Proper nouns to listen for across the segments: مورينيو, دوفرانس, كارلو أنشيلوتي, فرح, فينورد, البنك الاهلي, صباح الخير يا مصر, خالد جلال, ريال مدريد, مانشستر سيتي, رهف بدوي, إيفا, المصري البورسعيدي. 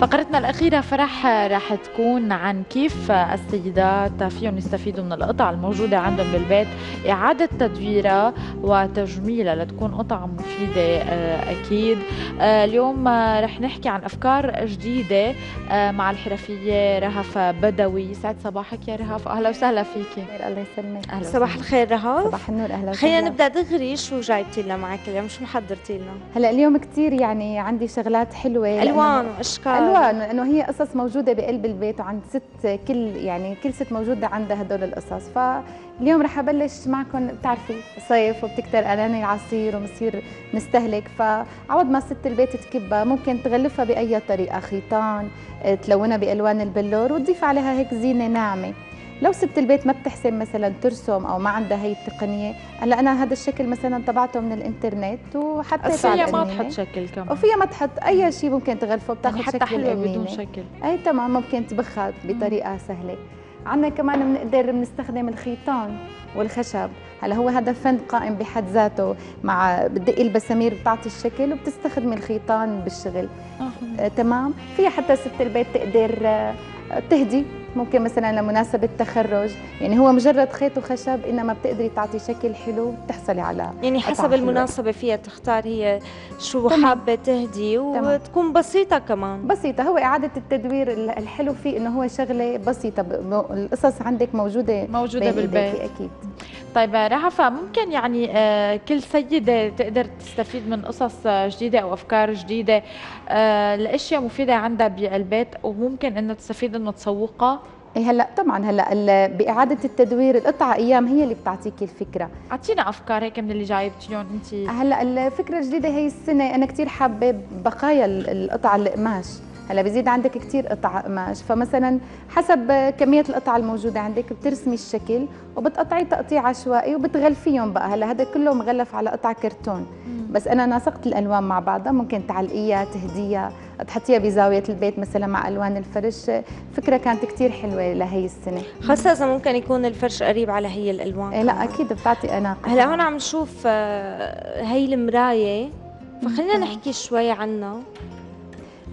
فقرتنا الأخيرة فرح رح تكون عن كيف السيدات فيهم يستفيدوا من القطع الموجودة عندهم بالبيت، إعادة تدويرها وتجميلها لتكون قطع مفيدة. أكيد اليوم رح نحكي عن أفكار جديدة مع الحرفية رهف بدوي. سعد صباحك يا رهف، أهلا وسهلا فيكي. الله يسلمك، صباح الخير رهف. صباح النور، أهلا وسهلا. خلينا نبدأ دغري، شو جايبتي لنا معك اليوم؟ شو محضرتي لنا؟ هلا اليوم كثير يعني عندي شغلات حلوة، ألوان وأشكال، لانه هي قصص موجوده بقلب البيت وعند ست، كل ست موجوده عندها هدول القصص. فاليوم رح ابلش معكم، بتعرفي صيف وبتكتر قراني العصير وبصير نستهلك، فعوض ما ست البيت تكبها ممكن تغلفها باي طريقه، خيطان، تلونها بالوان البلور وتضيف عليها هيك زينه ناعمه. لو ست البيت ما بتحسن مثلا ترسم او ما عندها هي التقنيه، هلا انا هذا الشكل مثلا طبعته من الانترنت وحطيته على القنينه، وفيها ما تحط شكل كمان، وفيها ما تحط اي شيء، ممكن تغلفه بتاخذ شكل حلو بدون شكل. اي تمام، ممكن تبخها بطريقه سهله. عندنا كمان بنقدر بنستخدم الخيطان والخشب، هلا هو هذا فن قائم بحد ذاته، مع بتدقي البسامير بتعطي الشكل وبتستخدمي الخيطان بالشغل. تمام، فيها حتى ست البيت تقدر تهدي، ممكن مثلا لمناسبة تخرج، يعني هو مجرد خيط وخشب انما بتقدري تعطي شكل حلو وبتحصلي على يعني حسب المناسبة فيها تختار هي شو حابة تهدي، وتكون بسيطة كمان. بسيطة، هو إعادة التدوير الحلو فيه انه هو شغلة بسيطة، القصص عندك موجودة بالبيت اكيد. طيب رهفة، ممكن يعني كل سيدة تقدر تستفيد من قصص جديدة او افكار جديدة لاشياء مفيدة عندها بالبيت، وممكن انه تستفيد انه تسوقها؟ هلا طبعا، هلا باعاده التدوير القطعه ايام هي اللي بتعطيكي الفكره. اعطينا افكار هيك من اللي جايبتيهم انت. هلا الفكره الجديده هي السنه انا كثير حابه بقايا القطع القماش، هلا بزيد عندك كثير قطع قماش، فمثلا حسب كميه القطع الموجوده عندك بترسمي الشكل وبتقطعي تقطيع عشوائي وبتغلفيهم بقى. هلا هذا كله مغلف على قطع كرتون، بس انا ناسقت الالوان مع بعضها، ممكن تعلقيها، تهديها، تحطيها بزاويه البيت مثلا مع الوان الفرش. فكره كانت كثير حلوه لهي السنه، خاصه اذا ممكن يكون الفرش قريب على هي الالوان. إيه لا اكيد بتعطي اناقه. هلا هون عم نشوف هي المرايه، فخلينا نحكي شوي عنها.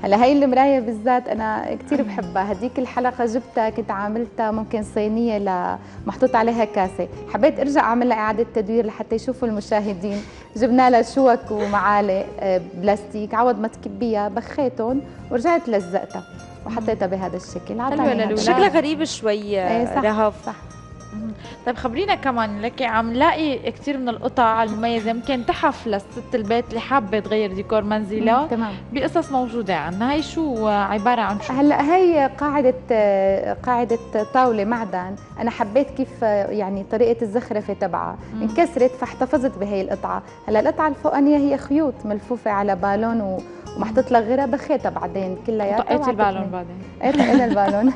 هلا هي المرايه بالذات انا كثير بحبها، هديك الحلقه جبتها كنت عاملتها ممكن صينيه محطوط عليها كاسه، حبيت ارجع اعملها اعاده تدوير لحتى يشوفوا المشاهدين. جبنا لها شوك ومعالق بلاستيك، عوض ما تكبيها بخيتهم ورجعت لزقتها وحطيتها بهذا الشكل. حلوه، شكلها غريب شوي رهف. صح. طيب خبرينا كمان، لك عم لاقي كثير من القطع المميزه، يمكن تحف لست البيت اللي حابه تغير ديكور منزلها بقصص موجوده عندنا. هي شو عباره عن شو؟ هلا هي قاعده طاوله معدن، انا حبيت كيف يعني طريقه الزخرفه تبعها، انكسرت فاحتفظت بهي القطعه. هلا القطعه الفوقانيه هي خيوط ملفوفه على بالون ومحطوط لها غيرها بخيتها بعدين كلياتها. طقيت البالون بعدين؟ ايه طقينا البالون.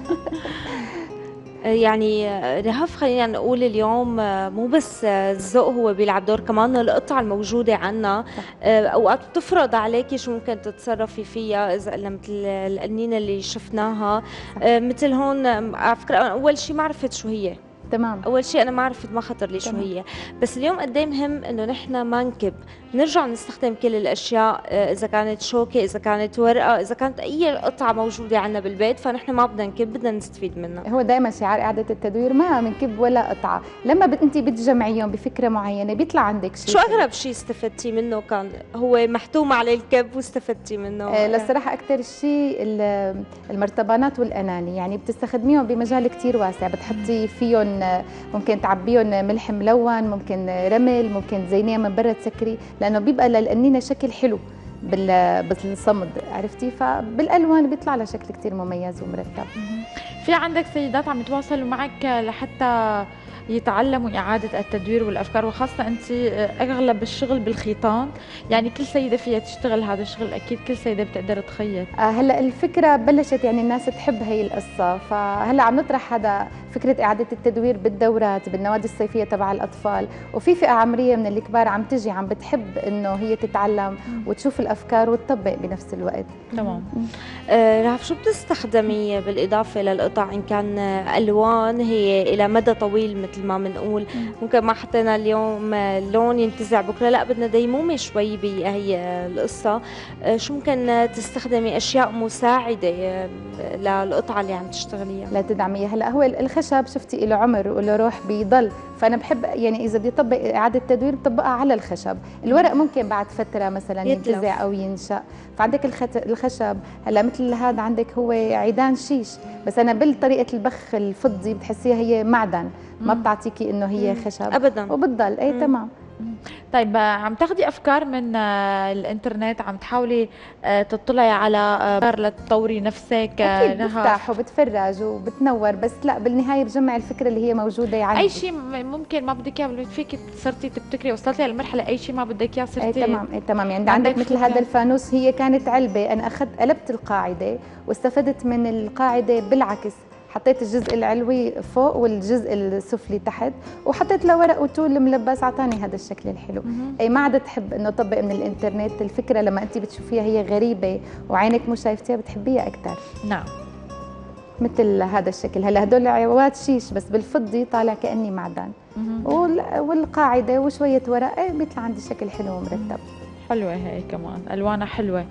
يعني رهف، خلينا نقول اليوم مو بس الذوق هو بيلعب دور، كمان القطع الموجوده عنا اوقات بتفرض عليكي شو ممكن تتصرفي فيها. اذا مثل القنينه اللي شفناها، مثل هون على فكره اول شيء ما عرفت شو هي. تمام، اول شيء انا ما عرفت، ما خطر لي شو هي، بس اليوم قد ايه مهم انه نحن ما نكب، نرجع نستخدم كل الاشياء، اذا كانت شوكه، اذا كانت ورقه، اذا كانت اي قطعه موجوده عندنا بالبيت، فنحن ما بدنا نكب، بدنا نستفيد منها. هو دائما شعار اعاده التدوير ما بنكب ولا قطعه، لما انت بتجمعيهم بفكره معينه بيطلع عندك شيء. شو اغرب شيء استفدتي منه كان هو محتوم عليه الكب واستفدتي منه؟ للصراحه اكثر شيء المرطبانات والاناني، يعني بتستخدميهم بمجال كثير واسع، بتحطي فيهم ممكن تعبيهم ملح ملون، ممكن رمل، ممكن تزينيها من برا تسكري، لانه بيبقى للقنينه شكل حلو بالصمد، عرفتي؟ فبالالوان بيطلع لها شكل كثير مميز ومركب. في عندك سيدات عم يتواصلوا معك لحتى يتعلموا إعادة التدوير والأفكار، وخاصة أنت أغلب الشغل بالخيطان، يعني كل سيدة فيها تشتغل هذا الشغل، أكيد كل سيدة بتقدر تخيط. هلا الفكرة بلشت يعني الناس تحب هي القصة، فهلا عم نطرح هذا فكرة إعادة التدوير بالدورات بالنوادي الصيفية تبع الأطفال، وفي فئة عمرية من الكبار عم تجي عم بتحب إنه هي تتعلم وتشوف الأفكار وتطبق بنفس الوقت. تمام. رهف، شو بتستخدمي بالإضافة للقطع؟ إن كان ألوان هي إلى مدى طويل مثل ما بنقول، ممكن ما حطينا اليوم لون ينتزع بكرة، لا بدنا ديمومة شوي بهي القصة. شو ممكن تستخدمي أشياء مساعدة للقطعة اللي عم تشتغليها لتدعميها؟ هلا هو الخشب شفتي له عمر وله روح بيضل، فأنا بحب يعني إذا بدي أطبق إعادة تدوير بطبقها على الخشب. الورق ممكن بعد فترة مثلا ينتزع أو ينشأ، فعندك الخشب هلا مثل هذا عندك هو عيدان شيش، بس أنا بالطريقة البخ الفضي بتحسيها هي معدن، ما بتعطيكي إنه هي خشب أبدا وبتضل. أي تمام. طيب، عم تاخدي افكار من الانترنت، عم تحاولي تطلعي على افكار لتطوري نفسك؟ اكيد بفتح وبتفرج وبتنور، بس لا بالنهايه بجمع الفكره اللي هي موجوده عندي. اي شيء ممكن ما بدك اياه فيك صرتي تبتكري، وصلتي للمرحله اي شيء ما بدك اياه صرتي. اي تمام. اي تمام. يعني عندك مثل هذا الفانوس، هي كانت علبه، انا اخذت قلبت القاعده واستفدت من القاعده بالعكس، حطيت الجزء العلوي فوق والجزء السفلي تحت، وحطيت له ورق وتول ملبس، اعطاني هذا الشكل الحلو. اي ما عاد تحب انه طبق من الانترنت الفكره لما انت بتشوفيها هي غريبه وعينك مو شايفتيها بتحبيها اكثر. نعم، مثل هذا الشكل. هلا هدول عواد شيش بس بالفضي طالع كاني معدن، والقاعده وشويه ورق، اي بيطلع عندي شكل حلو ومرتب. حلوه هي كمان، الوانها حلوه.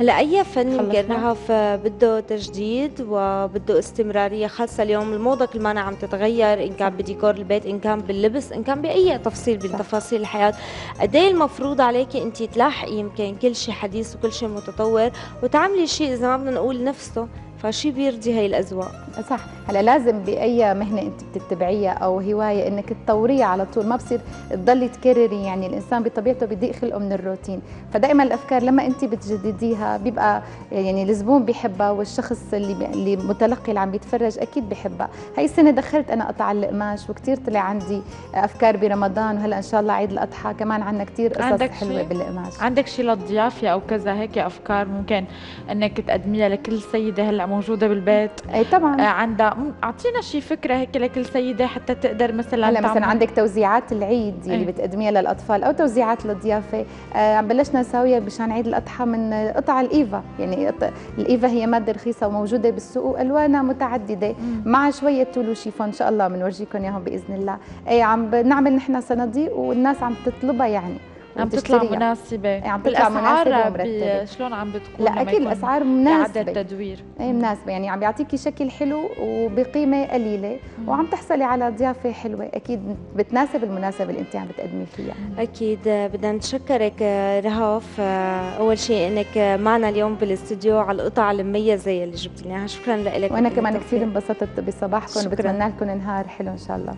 هلا اي فن يمكن رهف بده تجديد وبده استمراريه، خاصه اليوم الموضه كل ما عم تتغير، ان كان بديكور البيت، ان كان باللبس، ان كان باي تفصيل من تفاصيل الحياه. قد ايه المفروض عليكي انت تلاحقي يمكن كل شيء حديث وكل شيء متطور، وتعملي شيء اذا ما بدنا نقول نفسه، فشي بيرضي هي الاذواق. صح. هلا لازم باي مهنه انت بتتبعيها او هوايه انك تطوريها على طول، ما بصير تضلي تكرري. يعني الانسان بطبيعته بضيق خلقه من الروتين، فدائما الافكار لما انت بتجدديها بيبقى يعني الزبون بيحبها، والشخص اللي متلقي اللي عم بيتفرج اكيد بيحبها. هي السنه دخلت انا قطع القماش، وكثير طلع عندي افكار برمضان، وهلا ان شاء الله عيد الاضحى كمان عندنا كثير قصص حلوه بالقماش. عندك شيء للضيافه او كذا هيك افكار ممكن انك تقدميها لكل سيده هلا موجوده بالبيت؟ اي طبعا. عندها، اعطينا شي فكره هيك لكل سيده حتى تقدر مثلا هلا مثلا عندك توزيعات العيد اللي بتقدميها للاطفال او توزيعات للضيافه. بلشنا نساويها مشان عيد الاضحى من قطع الايفا. يعني الايفا هي ماده رخيصه وموجوده بالسوق، الوانها متعدده مع شويه تول وشيفون، ان شاء الله بنورجيكم اياهم باذن الله. اي عم بنعمل نحن صناديق والناس عم تطلبها، يعني عم تطلع مناسبة. يعني عم تطلع مناسبة ومرتبة. شلون عم بتكون؟ لا اكيد الاسعار مناسبة، عدد تدوير اي مناسبة، يعني عم بيعطيكي شكل حلو وبقيمة قليلة، وعم تحصلي على ضيافة حلوة، اكيد بتناسب المناسبة اللي انت عم بتقدمي فيها. اكيد. بدنا نشكرك رهف، اول شيء انك معنا اليوم بالاستديو على القطع المميزة اللي جبتيناها، شكرا لك. وانا كمان كثير انبسطت بصباحكم، وبتمنى لكم نهار حلو ان شاء الله.